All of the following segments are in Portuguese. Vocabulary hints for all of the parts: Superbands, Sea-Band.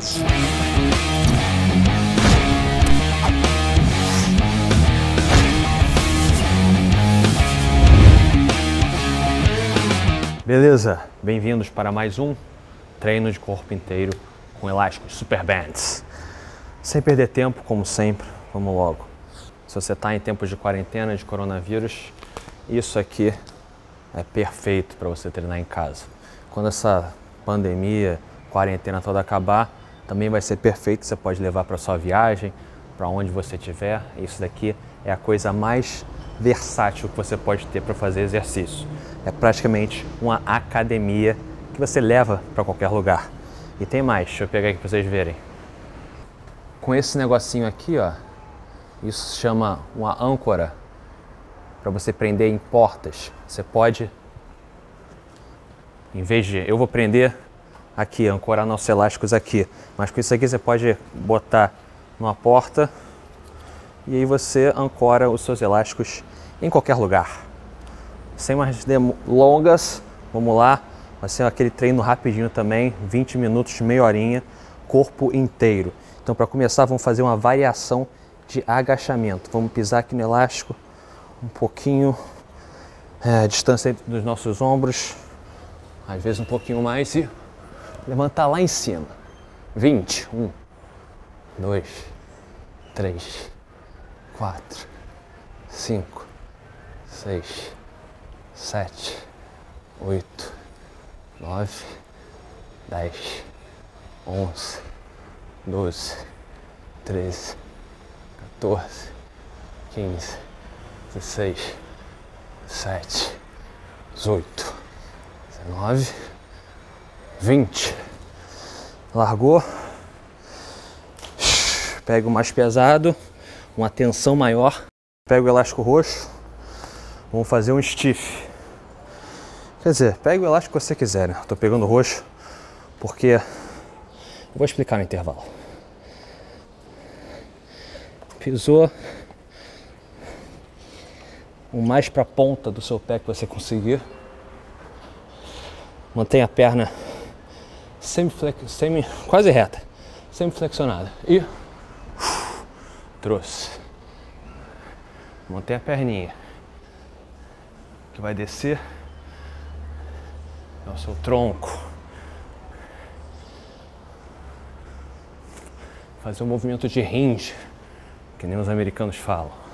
Superbands. Beleza, bem-vindos para mais um treino de corpo inteiro com elásticos, Superbands. Sem perder tempo, como sempre, vamos logo. Se você está em tempos de quarentena, de coronavírus, isso aqui é perfeito para você treinar em casa. Quando essa pandemia, quarentena toda acabar, também vai ser perfeito, você pode levar para sua viagem, para onde você estiver. Isso daqui é a coisa mais versátil que você pode ter para fazer exercício. É praticamente uma academia que você leva para qualquer lugar. E tem mais, deixa eu pegar aqui para vocês verem. Com esse negocinho aqui, ó, isso se chama uma âncora, para você prender em portas. Você pode, em vez de, eu vou prender aqui, ancorar nossos elásticos aqui, mas com isso aqui você pode botar numa porta e aí você ancora os seus elásticos em qualquer lugar. Sem mais delongas, vamos lá, vai ser aquele treino rapidinho também, 20 minutos, meia horinha, corpo inteiro. Então, para começar, vamos fazer uma variação de agachamento. Vamos pisar aqui no elástico, um pouquinho, distância dos nossos ombros, às vezes um pouquinho mais, e levantar lá em cima. 20, 1, 2, 3, 4, 5, 6, 7, 8, 9, 10, 11, 12, 13, 14, 15, 16, 17, 18, 19, 20. Largou. Pega o mais pesado, uma tensão maior. Pega o elástico roxo. Vamos fazer um stiff. Quer dizer, pega o elástico que você quiser, né? Tô pegando o roxo porque eu vou explicar no intervalo. Pisou o mais para a ponta do seu pé que você conseguir. Mantenha a perna quase reta, semiflexionada. E trouxe. Mantenha a perninha que vai descer. É o seu tronco. Fazer um movimento de hinge, que nem os americanos falam.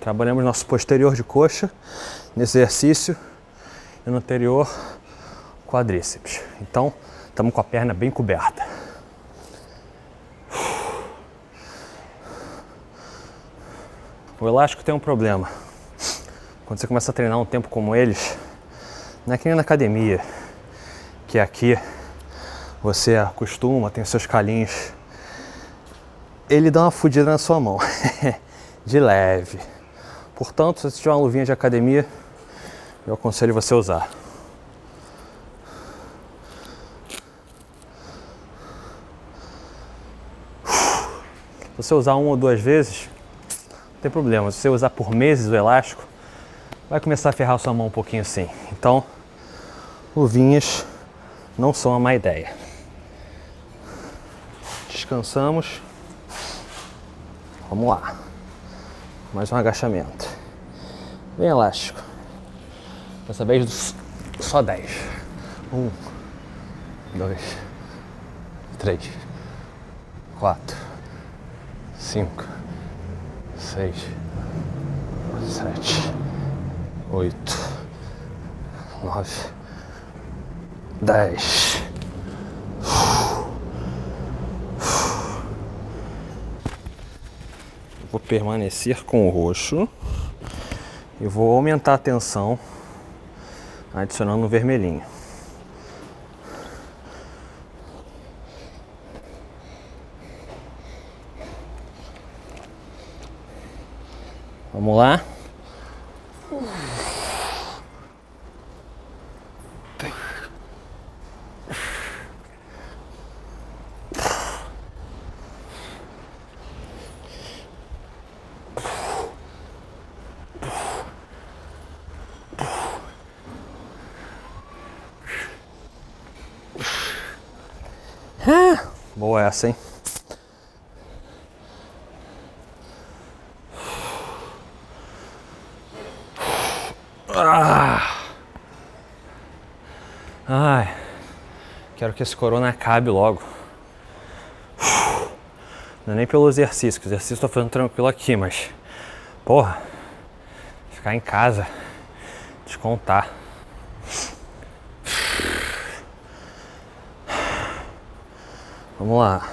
Trabalhamos nosso posterior de coxa nesse exercício e no anterior quadríceps. Então, estamos com a perna bem coberta. O elástico tem um problema. Quando você começa a treinar um tempo como eles, não é que nem na academia, que aqui você acostuma, tem seus calinhos. Ele dá uma fudida na sua mão, de leve. Portanto, se você tiver uma luvinha de academia, eu aconselho você a usar. Se você usar uma ou duas vezes, não tem problema. Se você usar por meses o elástico, vai começar a ferrar sua mão um pouquinho assim. Então, luvinhas não são uma má ideia. Descansamos. Vamos lá. Mais um agachamento. Bem elástico. Dessa vez só 10. 1, 2, 3, 4, 5, 6, 7, 8, 9, 10. Vou permanecer com o roxo e vou aumentar a tensão adicionando um vermelhinho. Vamos lá. Boa essa, hein? Ai, quero que esse corona acabe logo. Não é nem pelo exercício, que o exercício eu tô fazendo tranquilo aqui, mas... Porra, ficar em casa, descontar. Vamos lá.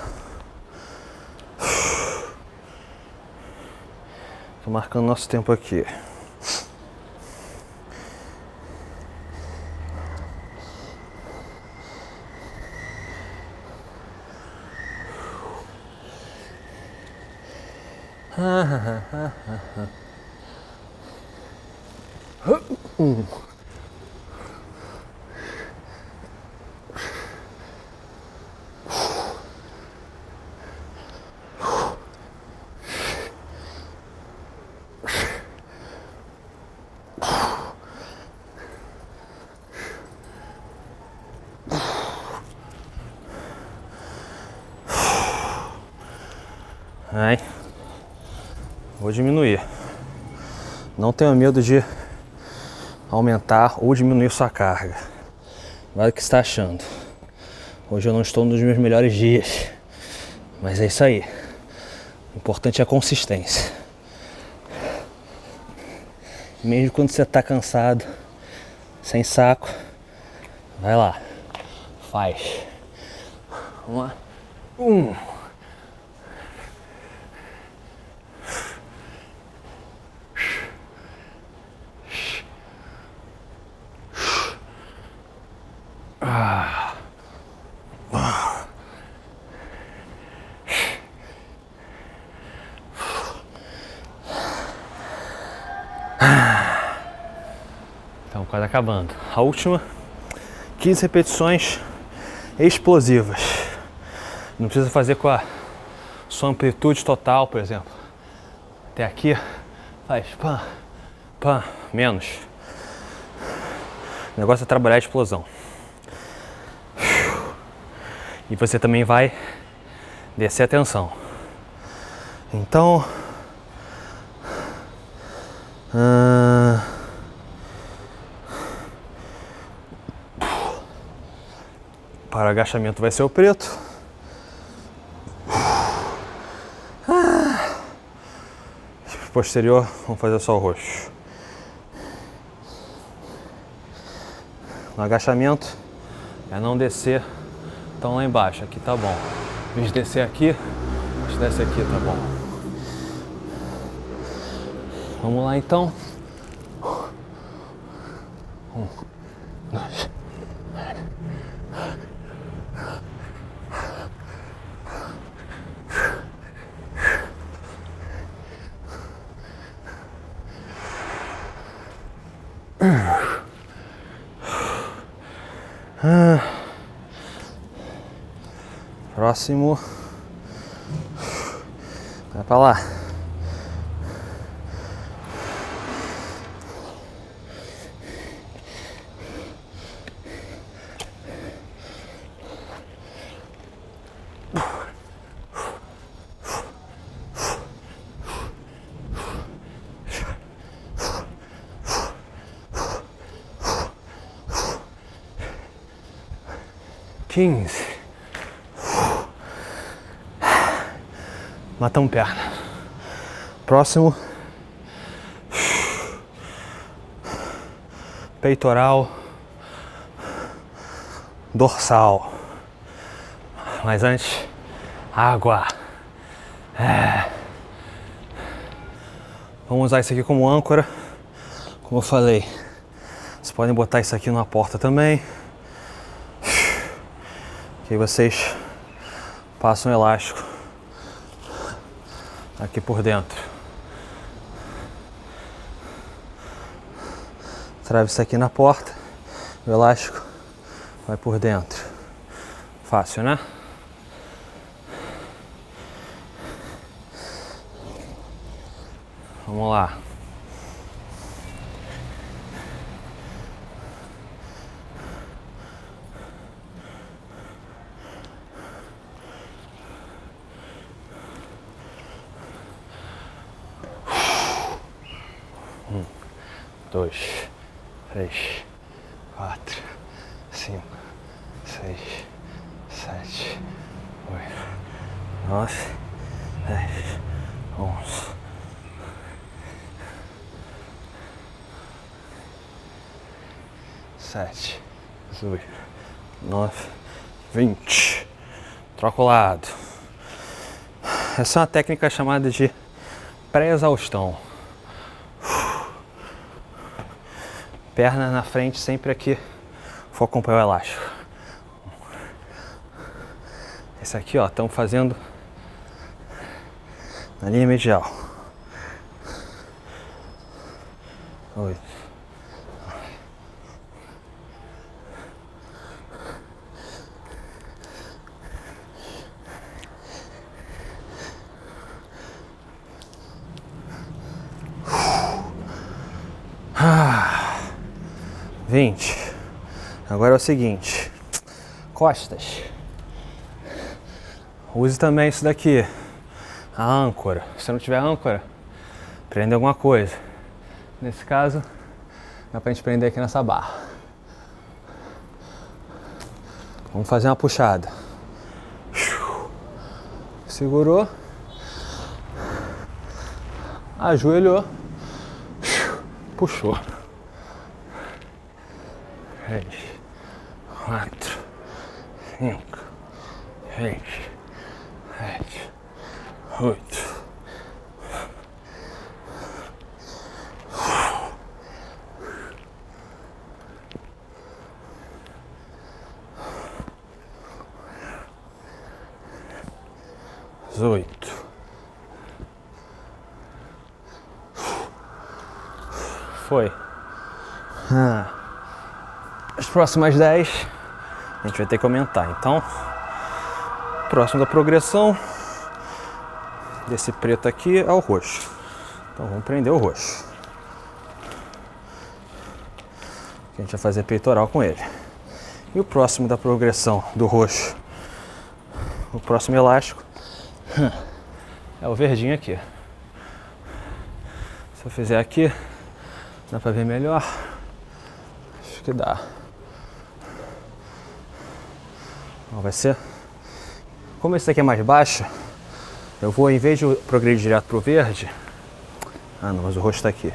Tô marcando nosso tempo aqui. Aí, vou diminuir. Não tenha medo de aumentar ou diminuir sua carga. Vai o que você está achando. Hoje eu não estou nos meus melhores dias, mas é isso aí. O importante é a consistência. Mesmo quando você está cansado, sem saco, vai lá, faz. Vamos lá. Então, quase acabando. A última, 15 repetições explosivas. Não precisa fazer com a sua amplitude total, por exemplo. Até aqui, faz pam, pam, menos. O negócio é trabalhar a explosão. E você também vai descer a tensão. Então... Para o agachamento vai ser o preto. Posterior, vamos fazer só o roxo. No agachamento é não descer tão lá embaixo. Aqui tá bom. Em vez de descer aqui, a gente desce aqui, tá bom. Vamos lá então. 1, 2. Próximo. Vai pra lá. Matamos perna. Próximo. Peitoral. Dorsal. Mas antes, água. Vamos usar isso aqui como âncora. Como eu falei, vocês podem botar isso aqui numa porta também. Que aí vocês passam o elástico aqui por dentro. trava isso aqui na porta, o elástico vai por dentro. Fácil, né? Vamos lá. Dois, três, quatro, cinco, seis, sete, oito, nove, dez, onze. Sete, oito, nove, 20. Troca o lado. Essa é uma técnica chamada de pré-exaustão. Perna na frente, sempre aqui, vou acompanhar o elástico. Esse aqui, ó, estamos fazendo na linha medial. 8. 20. Agora é o seguinte, costas. Use também isso daqui, a âncora. Se não tiver âncora, prende alguma coisa. Nesse caso, dá pra gente prender aqui nessa barra. Vamos fazer uma puxada. Segurou. Ajoelhou. Puxou. 3, 4, 5, 6, 7, 8. Foi. As próximas 10 a gente vai ter que aumentar, então próximo da progressão desse preto aqui é o roxo, então vamos prender o roxo. A gente vai fazer peitoral com ele. E o próximo da progressão do roxo, o próximo elástico é o verdinho aqui. Se eu fizer aqui, dá pra ver melhor? Acho que dá. Vai ser, como esse daqui é mais baixo, eu vou, em vez de progredir direto pro verde, ah não, mas o roxo tá aqui,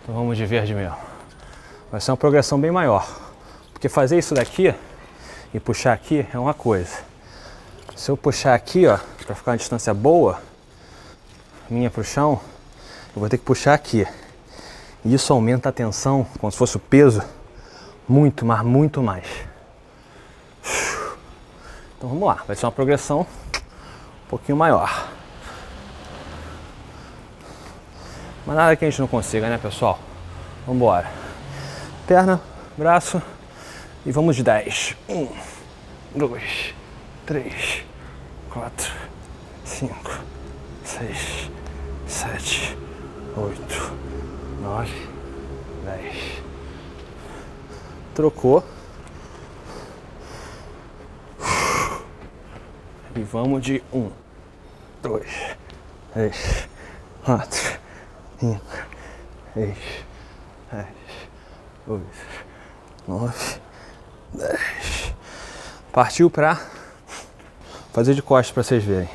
então vamos de verde mesmo. Vai ser uma progressão bem maior, porque fazer isso daqui e puxar aqui é uma coisa. Se eu puxar aqui, ó, para ficar uma distância boa minha pro chão, eu vou ter que puxar aqui, e isso aumenta a tensão, como se fosse o peso, muito, mas muito mais. Então vamos lá, vai ser uma progressão um pouquinho maior. Mas nada que a gente não consiga, né, pessoal? Vamos embora. Perna, braço e vamos de 10. 1, 2, 3, 4, 5, 6, 7, 8, 9, 10. Trocou. E vamos de 1, 2, 3, 4, 5, 6, 7, 8, 9, 10. Partiu pra fazer de costas pra vocês verem.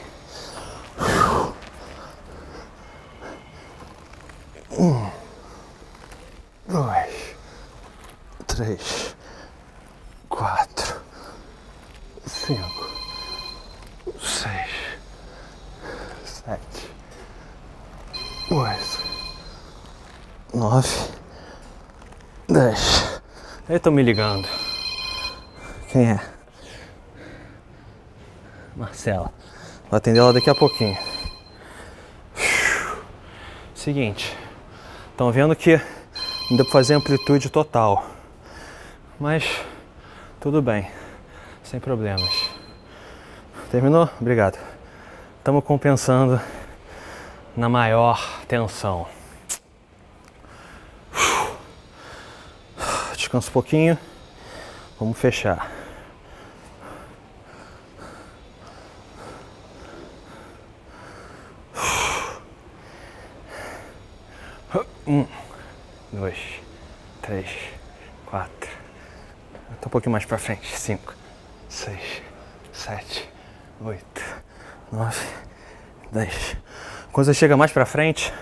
1, 2, 3, 4, 5. 8, 9, 10. Eles estão me ligando. Quem é? Marcela. Vou atender ela daqui a pouquinho. Seguinte, Estão vendo que não deu para fazer amplitude total, mas tudo bem, sem problemas. Terminou? Obrigado. Estamos compensando na maior tensão. Descansa um pouquinho, vamos fechar. Um, dois, três, quatro. Tô um pouquinho mais para frente. 5, 6, 7, 8, 9, 10. Quando você chega mais para frente,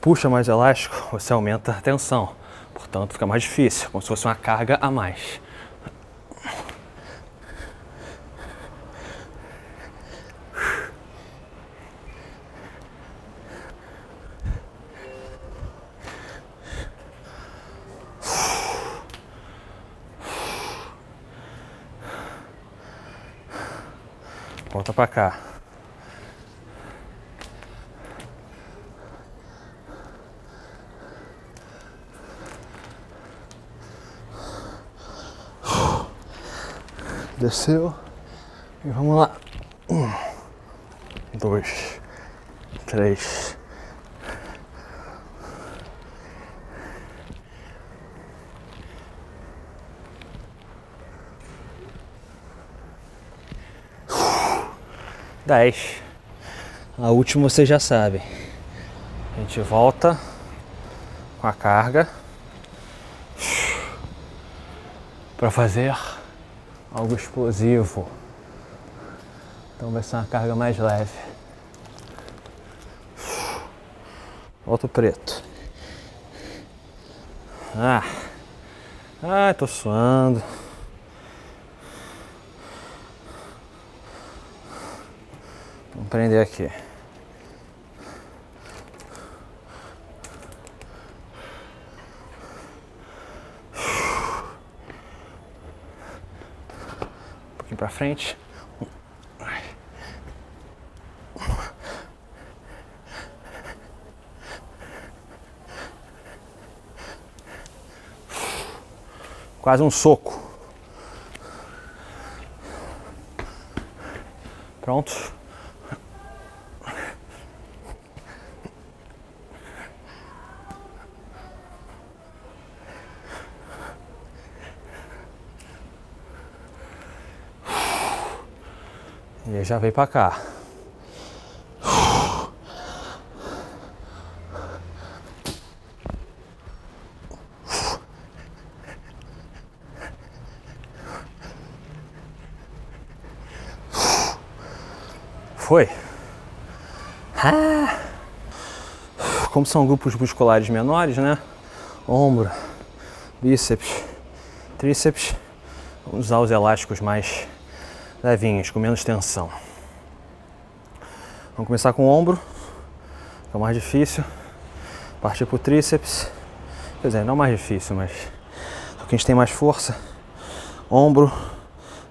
puxa mais o elástico, você aumenta a tensão. Portanto, fica mais difícil, como se fosse uma carga a mais. Volta para cá. Desceu e vamos lá. 1, 2, 3. A última vocês já sabem. A gente volta com a carga para fazer algo explosivo. Então vai ser uma carga mais leve. Volta o preto. Tô suando. Vamos prender aqui. Um pouquinho para frente. Quase um soco. Pronto. E já veio pra cá. Foi. Como são grupos musculares menores, né? Ombro, bíceps, tríceps. Vamos usar os elásticos mais levinhos, com menos tensão. Vamos começar com o ombro, que é o mais difícil. Partir para o tríceps. Quer dizer, não é o mais difícil, mas só que a gente tem mais força. Ombro,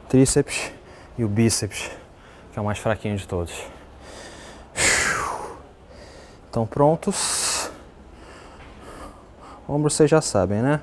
tríceps e o bíceps, que é o mais fraquinho de todos. Então, prontos. Ombro vocês já sabem, né?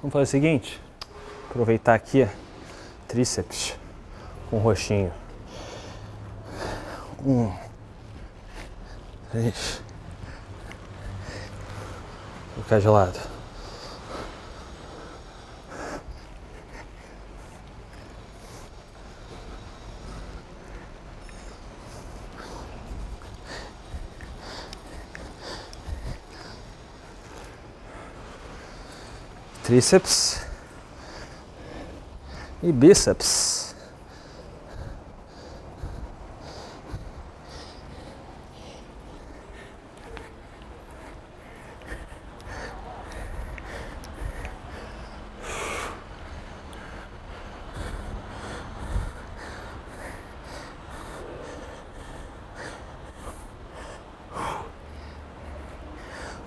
Vamos fazer o seguinte, aproveitar aqui tríceps com o roxinho. 1, 3. Vou colocar de lado. 3 e bíceps.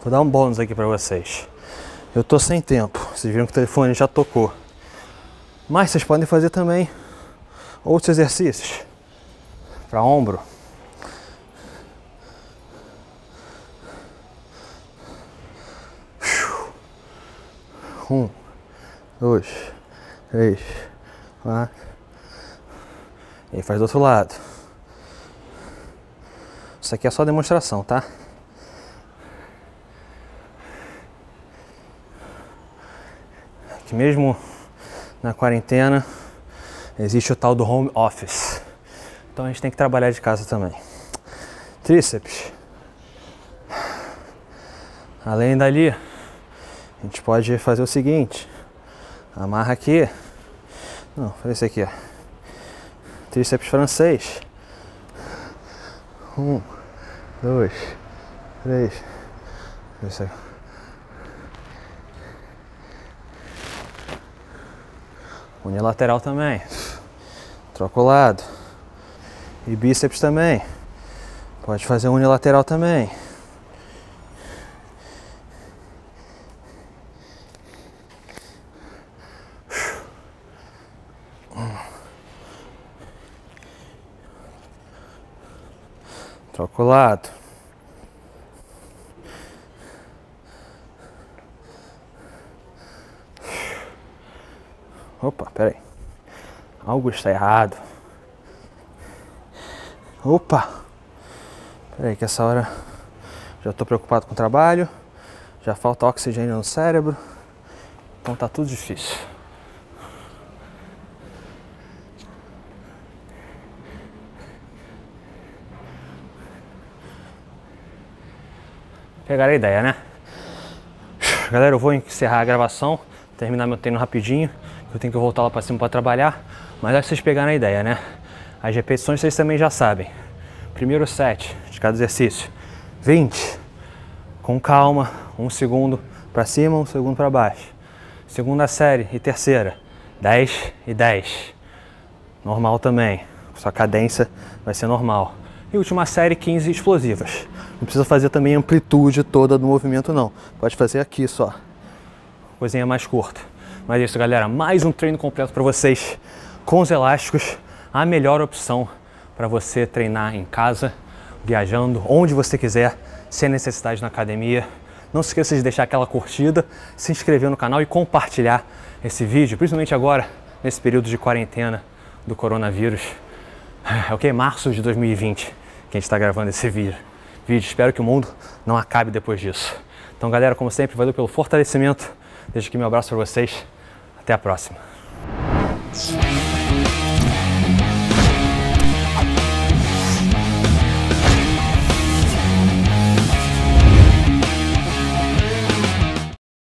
Vou dar um bônus aqui pra vocês. Eu tô sem tempo, vocês viram que o telefone já tocou. Mas vocês podem fazer também outros exercícios para ombro. Um, dois, três, quatro. E faz do outro lado. Isso aqui é só demonstração, tá? Mesmo na quarentena, existe o tal do home office. Então a gente tem que trabalhar de casa também. Tríceps. Além dali, a gente pode fazer o seguinte. Amarra aqui. Não, faz esse aqui, ó. Tríceps francês. Um, dois, três. Isso aqui. Unilateral também, troca o lado, e bíceps também, pode fazer unilateral também. Troca o lado. Opa, peraí. Algo está errado. Opa! Peraí que essa hora já estou preocupado com o trabalho. Já falta oxigênio no cérebro. Então tá tudo difícil. Pegaram a ideia, né? Galera, eu vou encerrar a gravação. Terminar meu treino rapidinho. Eu tenho que voltar lá pra cima pra trabalhar, mas acho que vocês pegaram a ideia, né? As repetições vocês também já sabem. Primeiro set de cada exercício, 20, com calma, 1 segundo pra cima, 1 segundo pra baixo. Segunda série e terceira, 10 e 10. Normal também, sua cadência vai ser normal. E última série, 15 explosivas. Não precisa fazer também a amplitude toda do movimento não, pode fazer aqui só, coisinha mais curta. Mas é isso, galera. Mais um treino completo para vocês com os elásticos. A melhor opção para você treinar em casa, viajando, onde você quiser, sem necessidade na academia. Não se esqueça de deixar aquela curtida, se inscrever no canal e compartilhar esse vídeo, principalmente agora, nesse período de quarentena do coronavírus. É o que? Março de 2020 que a gente está gravando esse vídeo. Espero que o mundo não acabe depois disso. Então, galera, como sempre, valeu pelo fortalecimento. Deixo aqui meu abraço para vocês. Até a próxima.